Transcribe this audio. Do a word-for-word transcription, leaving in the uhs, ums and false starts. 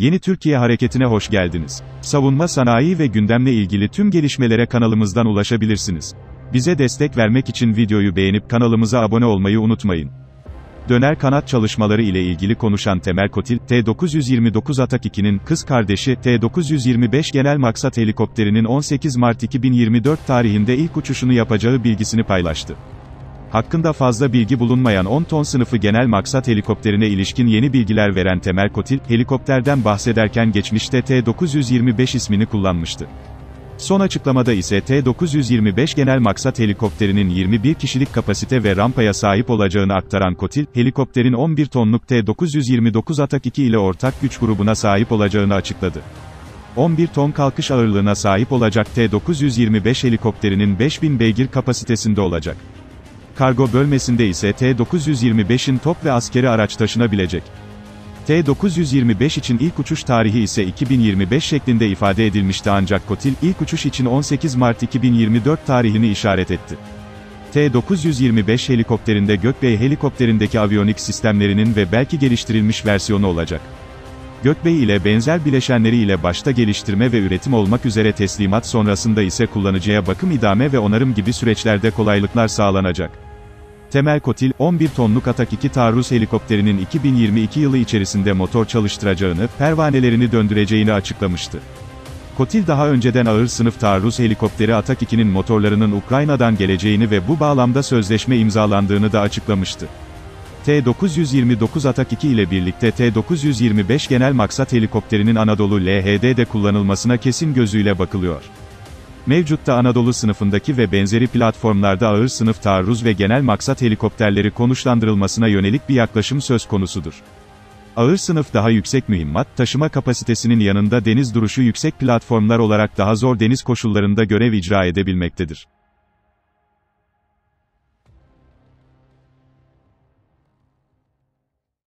Yeni Türkiye Hareketi'ne hoş geldiniz. Savunma sanayi ve gündemle ilgili tüm gelişmelere kanalımızdan ulaşabilirsiniz. Bize destek vermek için videoyu beğenip kanalımıza abone olmayı unutmayın. Döner kanat çalışmaları ile ilgili konuşan Temel Kotil, T dokuz yüz yirmi dokuz Atak iki'nin kız kardeşi T dokuz yüz yirmi beş genel maksat helikopterinin on sekiz Mart iki bin yirmi dört tarihinde ilk uçuşunu yapacağı bilgisini paylaştı. Hakkında fazla bilgi bulunmayan on ton sınıfı genel maksat helikopterine ilişkin yeni bilgiler veren Temel Kotil, helikopterden bahsederken geçmişte T dokuz yüz yirmi beş ismini kullanmıştı. Son açıklamada ise T dokuz yüz yirmi beş genel maksat helikopterinin yirmi bir kişilik kapasite ve rampaya sahip olacağını aktaran Kotil, helikopterin on bir tonluk T dokuz yüz yirmi dokuz Atak iki ile ortak güç grubuna sahip olacağını açıkladı. on bir ton kalkış ağırlığına sahip olacak T dokuz yüz yirmi beş helikopterinin beş bin beygir kapasitesinde olacak. Kargo bölmesinde ise T dokuz yüz yirmi beş'in top ve askeri araç taşınabilecek. T dokuz yüz yirmi beş için ilk uçuş tarihi ise iki bin yirmi beş şeklinde ifade edilmişti ancak Kotil, ilk uçuş için on sekiz Mart iki bin yirmi dört tarihini işaret etti. T dokuz yüz yirmi beş helikopterinde Gökbey helikopterindeki aviyonik sistemlerinin ve belki geliştirilmiş versiyonu olacak. Gökbey ile benzer bileşenleriyle başta geliştirme ve üretim olmak üzere teslimat sonrasında ise kullanıcıya bakım, idame ve onarım gibi süreçlerde kolaylıklar sağlanacak. Temel Kotil, on bir tonluk Atak iki taarruz helikopterinin iki bin yirmi iki yılı içerisinde motor çalıştıracağını, pervanelerini döndüreceğini açıklamıştı. Kotil daha önceden ağır sınıf taarruz helikopteri Atak iki'nin motorlarının Ukrayna'dan geleceğini ve bu bağlamda sözleşme imzalandığını da açıklamıştı. T dokuz yüz yirmi dokuz Atak iki ile birlikte T dokuz yüz yirmi beş genel maksat helikopterinin Anadolu L H D'de kullanılmasına kesin gözüyle bakılıyor. Mevcutta Anadolu sınıfındaki ve benzeri platformlarda ağır sınıf taarruz ve genel maksat helikopterleri konuşlandırılmasına yönelik bir yaklaşım söz konusudur. Ağır sınıf daha yüksek mühimmat taşıma kapasitesinin yanında deniz duruşu yüksek platformlar olarak daha zor deniz koşullarında görev icra edebilmektedir.